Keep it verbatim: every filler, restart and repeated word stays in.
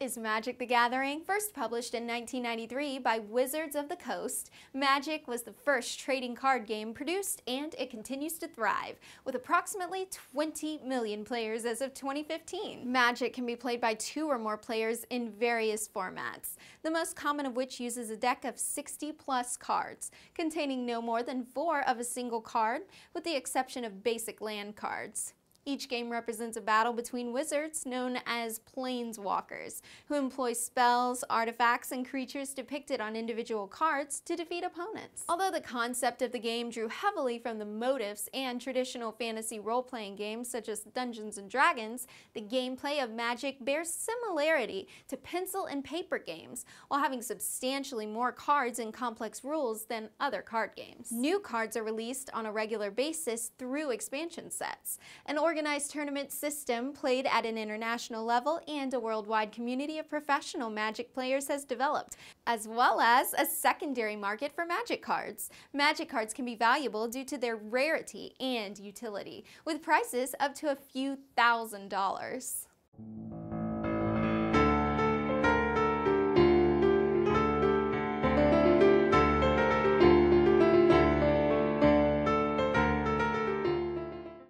is Magic the Gathering. First published in nineteen ninety-three by Wizards of the Coast, Magic was the first trading card game produced, and it continues to thrive, with approximately twenty million players as of twenty fifteen. Magic can be played by two or more players in various formats, the most common of which uses a deck of sixty plus cards, containing no more than four of a single card, with the exception of basic land cards. Each game represents a battle between wizards known as Planeswalkers, who employ spells, artifacts, and creatures depicted on individual cards to defeat opponents. Although the concept of the game drew heavily from the motifs and traditional fantasy role-playing games such as Dungeons and Dragons, the gameplay of Magic bears similarity to pencil and paper games, while having substantially more cards and complex rules than other card games. New cards are released on a regular basis through expansion sets. An organized tournament system played at an international level and a worldwide community of professional Magic players has developed, as well as a secondary market for Magic cards. Magic cards can be valuable due to their rarity and utility, with prices up to a few thousand dollars.